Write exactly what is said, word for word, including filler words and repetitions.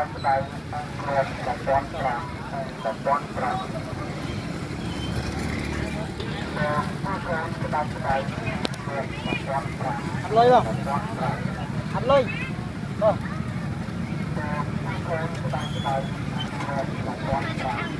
อัดเลยหรออัดเลย